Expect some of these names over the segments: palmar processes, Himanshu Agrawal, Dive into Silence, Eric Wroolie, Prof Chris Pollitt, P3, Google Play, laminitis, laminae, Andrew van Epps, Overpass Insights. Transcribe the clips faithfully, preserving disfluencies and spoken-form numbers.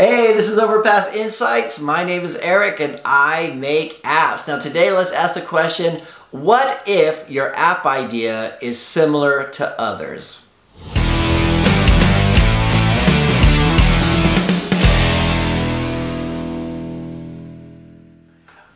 Hey, this is Overpass Insights. My name is Eric and I make apps. Now today let's ask the question, what if your app idea is similar to others?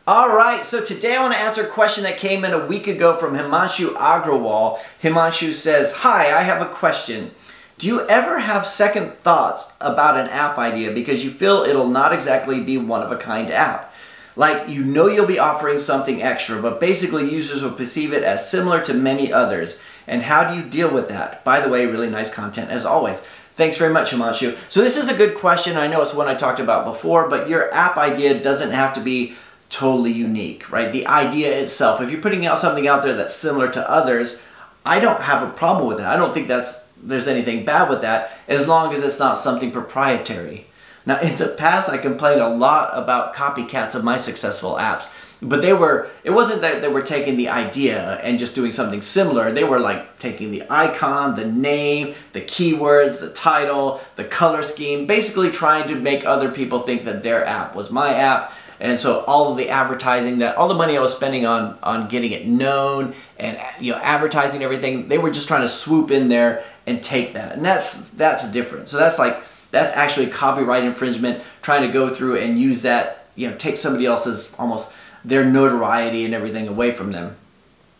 All right, so today I want to answer a question that came in a week ago from Himanshu Agrawal. Himanshu says, hi, I have a question. Do you ever have second thoughts about an app idea because you feel it'll not exactly be one-of-a-kind app? Like, you know you'll be offering something extra, but basically users will perceive it as similar to many others. And how do you deal with that? By the way, really nice content as always. Thanks very much, Himanshu. So this is a good question. I know it's one I talked about before, but your app idea doesn't have to be totally unique, right? The idea itself. If you're putting out something out there that's similar to others, I don't have a problem with that. I don't think that's there's anything bad with that, as long as it's not something proprietary. Now, in the past, I complained a lot about copycats of my successful apps, but they were, it wasn't that they were taking the idea and just doing something similar. They were like taking the icon, the name, the keywords, the title, the color scheme, basically trying to make other people think that their app was my app. And so all of the advertising, that all the money I was spending on on getting it known and, you know, advertising everything, they were just trying to swoop in there and take that. And that's that's different. So that's like that's actually copyright infringement, trying to go through and use that, you know, take somebody else's almost their notoriety and everything away from them.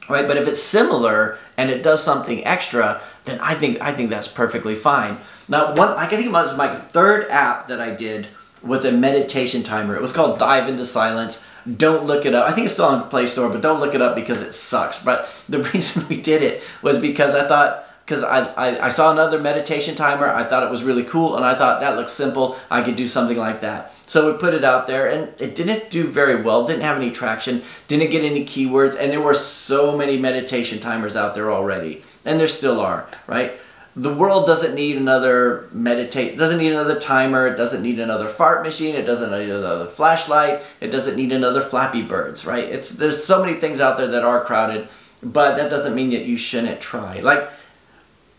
Right? But if it's similar and it does something extra, then I think I think that's perfectly fine. Now, one I can think about is my third app that I did was a meditation timer. It was called Dive into Silence. Don't look it up. I think it's still on Play Store, but don't look it up because it sucks. But the reason we did it was because I thought, because I, I, I saw another meditation timer, I thought it was really cool, and I thought that looks simple, I could do something like that. So we put it out there, and it didn't do very well, didn't have any traction, didn't get any keywords, and there were so many meditation timers out there already. And there still are, right? The world doesn't need another meditate, doesn't need another timer, it doesn't need another fart machine, it doesn't need another flashlight, it doesn't need another Flappy Birds, right? It's, there's so many things out there that are crowded, but that doesn't mean that you shouldn't try. Like,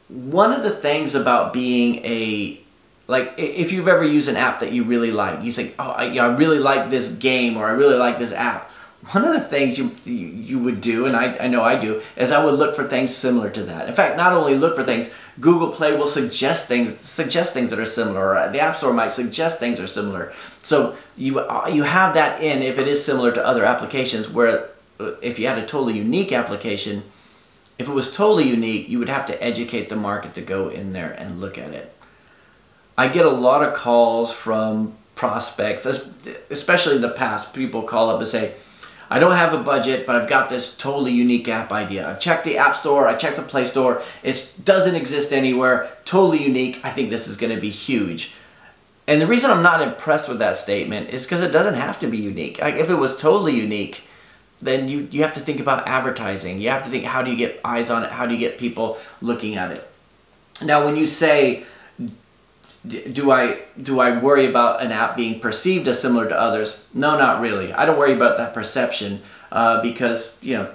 one of the things about being a, like, if you've ever used an app that you really like, you think, oh, I, you know, I really like this game, or I really like this app. One of the things you, you, you would do, and I, I know I do, is I would look for things similar to that. In fact, not only look for things, Google Play will suggest things suggest things that are similar, or the App Store might suggest things that are similar. So you, you have that in if it is similar to other applications, where if you had a totally unique application, if it was totally unique, you would have to educate the market to go in there and look at it. I get a lot of calls from prospects, especially in the past. People call up and say, I don't have a budget, but I've got this totally unique app idea. I've checked the App Store, I checked the Play Store, it doesn't exist anywhere, totally unique, I think this is going to be huge. And the reason I'm not impressed with that statement is because it doesn't have to be unique. Like, if it was totally unique, then you, you have to think about advertising. You have to think, how do you get eyes on it? How do you get people looking at it? Now, when you say, do I, do I worry about an app being perceived as similar to others? No, not really. I don't worry about that perception uh, because, you know,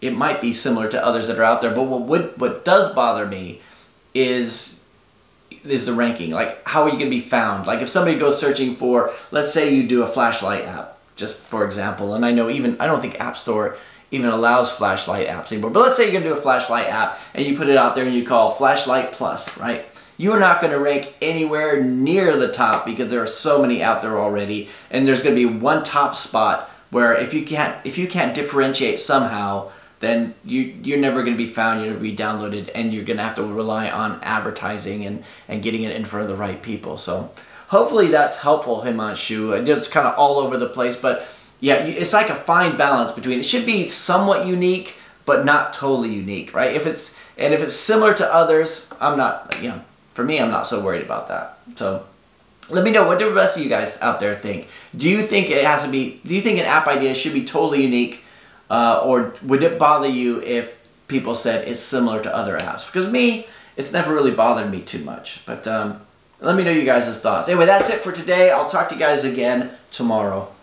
it might be similar to others that are out there. But what, would, what does bother me is is the ranking. Like, how are you going to be found? Like, if somebody goes searching for, let's say you do a flashlight app, just for example, and I know even, I don't think App Store even allows flashlight apps anymore, but let's say you're gonna do a flashlight app and you put it out there and you call Flashlight Plus, right? You are not gonna rank anywhere near the top because there are so many out there already, and there's gonna be one top spot where if you can't, if you can't differentiate somehow, then you, you're never gonna be found, you're gonna be downloaded, and you're gonna have to rely on advertising and, and getting it in front of the right people. So hopefully that's helpful, Himanshu. It's kind of all over the place, but yeah, it's like a fine balance between, it should be somewhat unique, but not totally unique, right? If it's, and if it's similar to others, I'm not, you know, for me, I'm not so worried about that. So let me know, what do the rest of you guys out there think? Do you think it has to be, do you think an app idea should be totally unique, uh, or would it bother you if people said it's similar to other apps? Because me, it's never really bothered me too much, but um, let me know you guys' thoughts. Anyway, that's it for today. I'll talk to you guys again tomorrow.